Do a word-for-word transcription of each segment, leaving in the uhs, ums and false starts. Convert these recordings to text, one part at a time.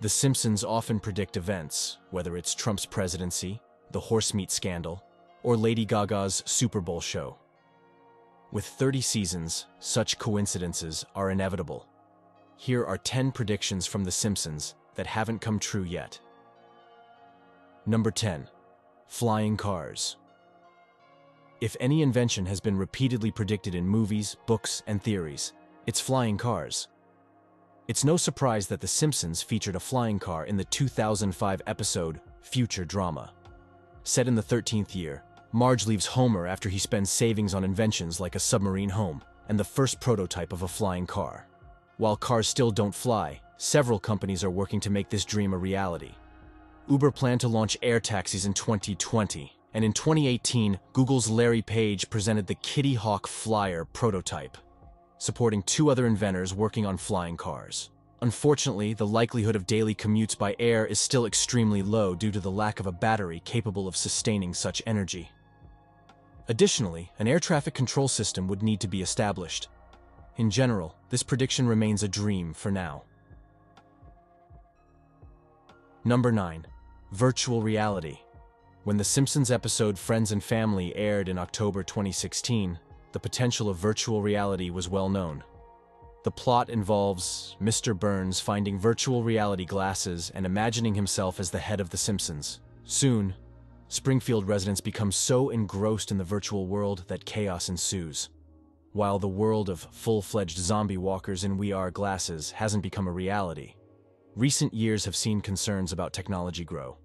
The Simpsons often predict events, whether it's Trump's presidency, the horse meat scandal, or Lady Gaga's Super Bowl show. With thirty seasons, such coincidences are inevitable. Here are ten predictions from The Simpsons that haven't come true yet. Number ten. Flying cars. If any invention has been repeatedly predicted in movies, books, and theories, it's flying cars. It's no surprise that The Simpsons featured a flying car in the two thousand five episode Future Drama. Set in the thirteenth year, Marge leaves Homer after he spends savings on inventions like a submarine home and the first prototype of a flying car. While cars still don't fly, several companies are working to make this dream a reality. Uber planned to launch air taxis in twenty twenty, and in twenty eighteen, Google's Larry Page presented the Kitty Hawk Flyer prototype, supporting two other inventors working on flying cars. Unfortunately, the likelihood of daily commutes by air is still extremely low due to the lack of a battery capable of sustaining such energy. Additionally, an air traffic control system would need to be established. In general, this prediction remains a dream for now. Number nine. Virtual reality. When the Simpsons episode Friends and Family aired in October twenty sixteen, the potential of virtual reality was well known. The plot involves Mister Burns finding virtual reality glasses and imagining himself as the head of The Simpsons. Soon, Springfield residents become so engrossed in the virtual world that chaos ensues. While the world of full-fledged zombie walkers in V R glasses hasn't become a reality, recent years have seen concerns about technology grow.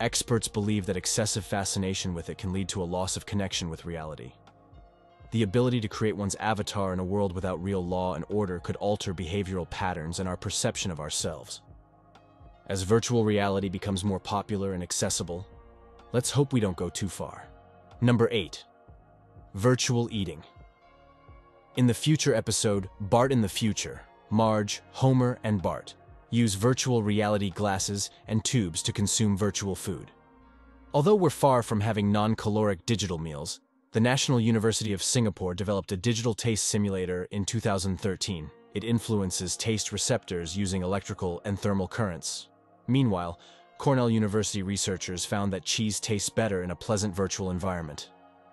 Experts believe that excessive fascination with it can lead to a loss of connection with reality. The ability to create one's avatar in a world without real law and order could alter behavioral patterns and our perception of ourselves. As virtual reality becomes more popular and accessible, let's hope we don't go too far. Number eight. Virtual eating. In the future episode, Bart in the Future, Marge, Homer, and Bart use virtual reality glasses and tubes to consume virtual food. Although we're far from having non-caloric digital meals, the National University of Singapore developed a digital taste simulator in two thousand thirteen. It influences taste receptors using electrical and thermal currents. Meanwhile, Cornell University researchers found that cheese tastes better in a pleasant virtual environment.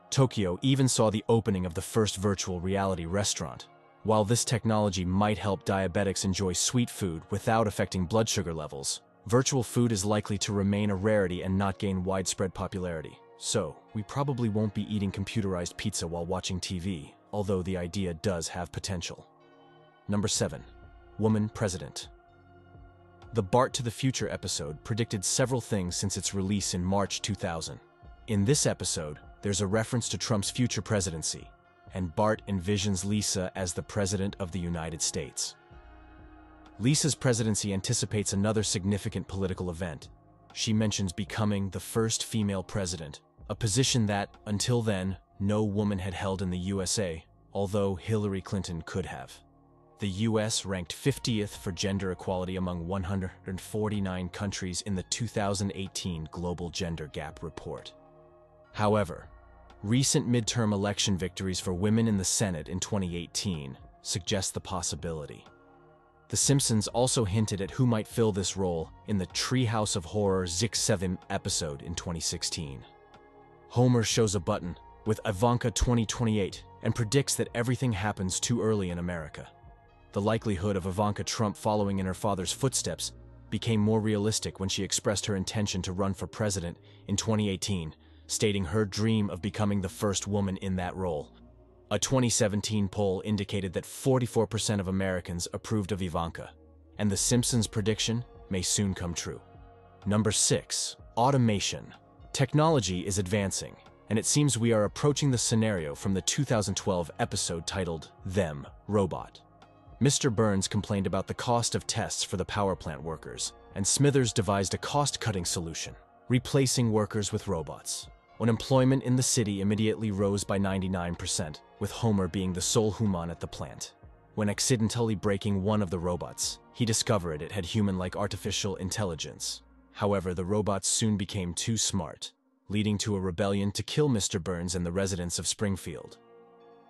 Tokyo even saw the opening of the first virtual reality restaurant. While this technology might help diabetics enjoy sweet food without affecting blood sugar levels, virtual food is likely to remain a rarity and not gain widespread popularity. So, we probably won't be eating computerized pizza while watching T V, although the idea does have potential. Number seven. Woman President. The Bart to the Future episode predicted several things since its release in March two thousand. In this episode, there's a reference to Trump's future presidency, and Bart envisions Lisa as the President of the United States. Lisa's presidency anticipates another significant political event. She mentions becoming the first female president, a position that, until then, no woman had held in the U S A, although Hillary Clinton could have. The U S ranked fiftieth for gender equality among one hundred forty-nine countries in the two thousand eighteen Global Gender Gap Report. However, recent midterm election victories for women in the Senate in twenty eighteen suggest the possibility. The Simpsons also hinted at who might fill this role in the Treehouse of Horror sixth seventh episode in twenty sixteen. Homer shows a button with Ivanka twenty twenty-eight and predicts that everything happens too early in America. The likelihood of Ivanka Trump following in her father's footsteps became more realistic when she expressed her intention to run for president in twenty eighteen, stating her dream of becoming the first woman in that role. A twenty seventeen poll indicated that forty-four percent of Americans approved of Ivanka, and The Simpsons' prediction may soon come true. Number six. Automation. Technology is advancing, and it seems we are approaching the scenario from the two thousand twelve episode titled Them Robot. Mister Burns complained about the cost of tests for the power plant workers, and Smithers devised a cost-cutting solution, replacing workers with robots. Unemployment in the city immediately rose by ninety-nine percent, with Homer being the sole human at the plant. When accidentally breaking one of the robots, he discovered it had human-like artificial intelligence. However, the robots soon became too smart, leading to a rebellion to kill Mister Burns and the residents of Springfield.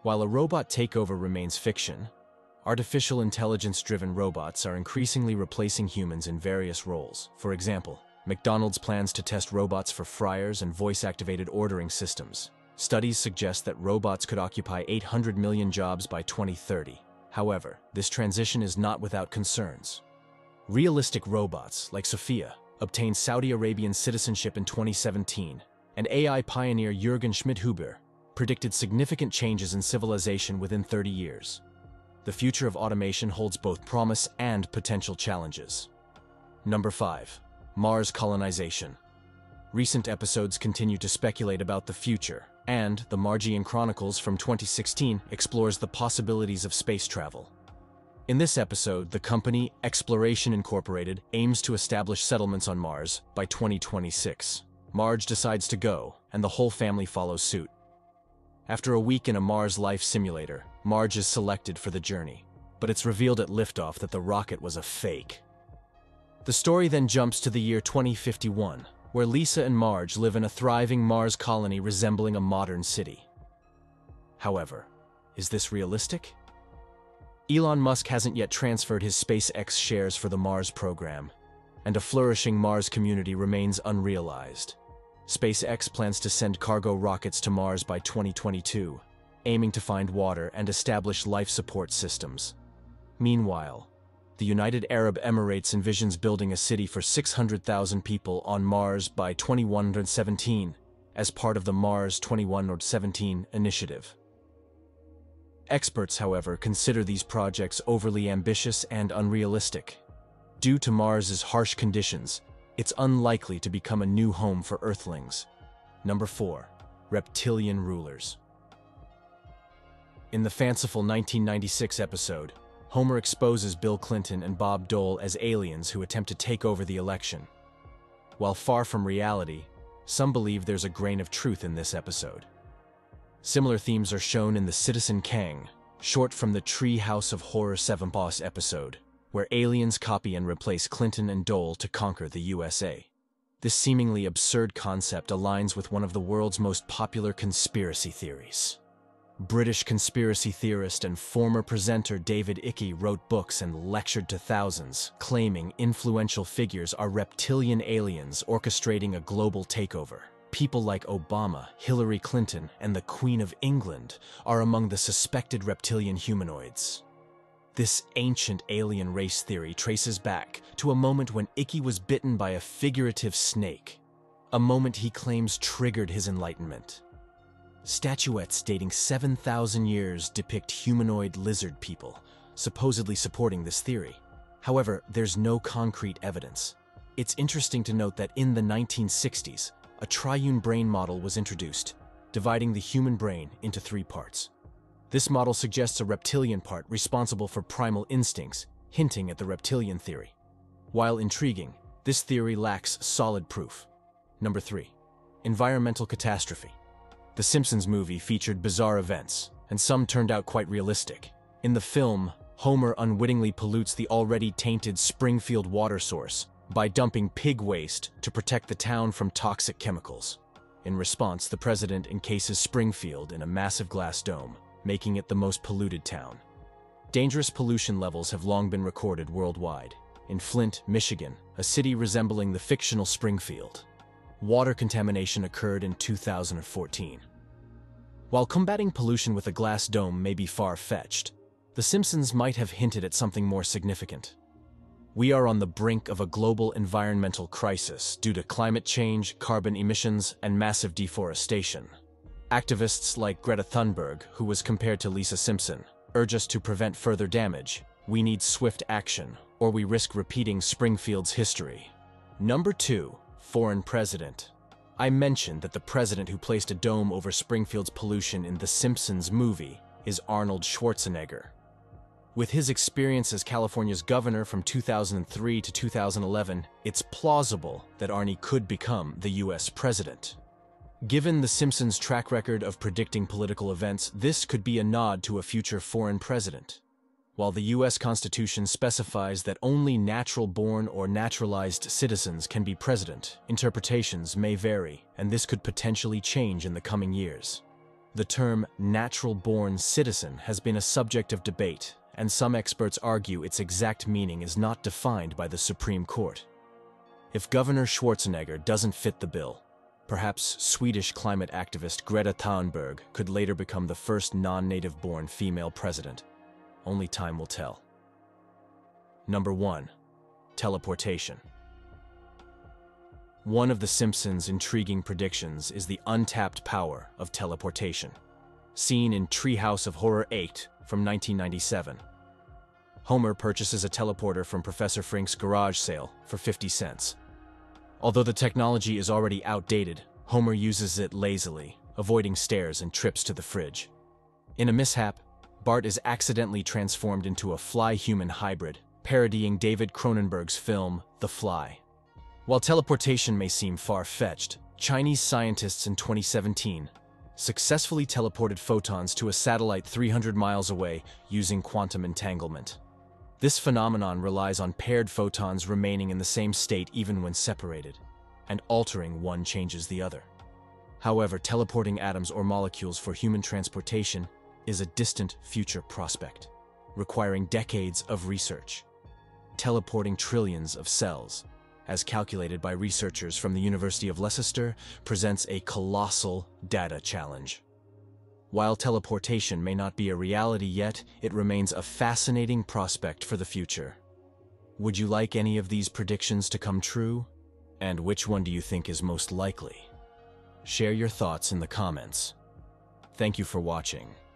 While a robot takeover remains fiction, artificial intelligence-driven robots are increasingly replacing humans in various roles. For example, McDonald's plans to test robots for fryers and voice-activated ordering systems. Studies suggest that robots could occupy eight hundred million jobs by twenty thirty. However, this transition is not without concerns. Realistic robots, like Sophia, obtained Saudi Arabian citizenship in twenty seventeen, and A I pioneer Jürgen Schmidhuber predicted significant changes in civilization within thirty years. The future of automation holds both promise and potential challenges. Number five. Mars colonization. Recent episodes continue to speculate about the future, and The Martian Chronicles from twenty sixteen explores the possibilities of space travel. In this episode, the company Exploration Incorporated aims to establish settlements on Mars by twenty twenty-six. Marge decides to go, and the whole family follows suit. After a week in a Mars life simulator, Marge is selected for the journey, but it's revealed at liftoff that the rocket was a fake. The story then jumps to the year twenty fifty-one, where Lisa and Marge live in a thriving Mars colony resembling a modern city. However, is this realistic? Elon Musk hasn't yet transferred his SpaceX shares for the Mars program, and a flourishing Mars community remains unrealized. SpaceX plans to send cargo rockets to Mars by twenty twenty-two, aiming to find water and establish life support systems. Meanwhile, the United Arab Emirates envisions building a city for six hundred thousand people on Mars by twenty one seventeen as part of the Mars twenty one seventeen initiative. Experts, however, consider these projects overly ambitious and unrealistic. Due to Mars's harsh conditions, it's unlikely to become a new home for Earthlings. Number four. Reptilian rulers. In the fanciful nineteen ninety-six episode, Homer exposes Bill Clinton and Bob Dole as aliens who attempt to take over the election. While far from reality, some believe there's a grain of truth in this episode. Similar themes are shown in the Citizen Kang, short from the Tree House of Horror seven boss episode, where aliens copy and replace Clinton and Dole to conquer the U S A. This seemingly absurd concept aligns with one of the world's most popular conspiracy theories. British conspiracy theorist and former presenter David Icke wrote books and lectured to thousands, claiming influential figures are reptilian aliens orchestrating a global takeover. People like Obama, Hillary Clinton, and the Queen of England are among the suspected reptilian humanoids. This ancient alien race theory traces back to a moment when Icke was bitten by a figurative snake, a moment he claims triggered his enlightenment. Statuettes dating seven thousand years depict humanoid lizard people, supposedly supporting this theory. However, there's no concrete evidence. It's interesting to note that in the nineteen sixties, a triune brain model was introduced, dividing the human brain into three parts. This model suggests a reptilian part responsible for primal instincts, hinting at the reptilian theory. While intriguing, this theory lacks solid proof. Number three. Environmental catastrophe. The Simpsons movie featured bizarre events, and some turned out quite realistic. In the film, Homer unwittingly pollutes the already tainted Springfield water source by dumping pig waste to protect the town from toxic chemicals. In response, the president encases Springfield in a massive glass dome, making it the most polluted town. Dangerous pollution levels have long been recorded worldwide. In Flint, Michigan, a city resembling the fictional Springfield, water contamination occurred in two thousand fourteen. While combating pollution with a glass dome may be far-fetched, The Simpsons might have hinted at something more significant. We are on the brink of a global environmental crisis due to climate change, carbon emissions, and massive deforestation. Activists like Greta Thunberg, who was compared to Lisa Simpson, urge us to prevent further damage. We need swift action, or we risk repeating Springfield's history. Number two. Foreign president. I mentioned that the president who placed a dome over Springfield's pollution in The Simpsons movie is Arnold Schwarzenegger. With his experience as California's governor from two thousand three to two thousand eleven, it's plausible that Arnie could become the U S president. Given The Simpsons' track record of predicting political events, this could be a nod to a future foreign president. While the U S Constitution specifies that only natural-born or naturalized citizens can be president, interpretations may vary, and this could potentially change in the coming years. The term natural-born citizen has been a subject of debate, and some experts argue its exact meaning is not defined by the Supreme Court. If Governor Schwarzenegger doesn't fit the bill, perhaps Swedish climate activist Greta Thunberg could later become the first non-native-born female president. Only time will tell. Number one. Teleportation. One of The Simpsons' intriguing predictions is the untapped power of teleportation, seen in Treehouse of Horror eight from nineteen ninety-seven. Homer purchases a teleporter from Professor Frink's garage sale for fifty cents. Although the technology is already outdated, Homer uses it lazily, avoiding stairs and trips to the fridge. In a mishap, Bart is accidentally transformed into a fly-human hybrid, parodying David Cronenberg's film, The Fly. While teleportation may seem far-fetched, Chinese scientists in twenty seventeen successfully teleported photons to a satellite three hundred miles away using quantum entanglement. This phenomenon relies on paired photons remaining in the same state even when separated, and altering one changes the other. However, teleporting atoms or molecules for human transportation is a distant future prospect, requiring decades of research. Teleporting trillions of cells, as calculated by researchers from the University of Leicester, presents a colossal data challenge. While teleportation may not be a reality yet, it remains a fascinating prospect for the future. Would you like any of these predictions to come true? And which one do you think is most likely? Share your thoughts in the comments. Thank you for watching.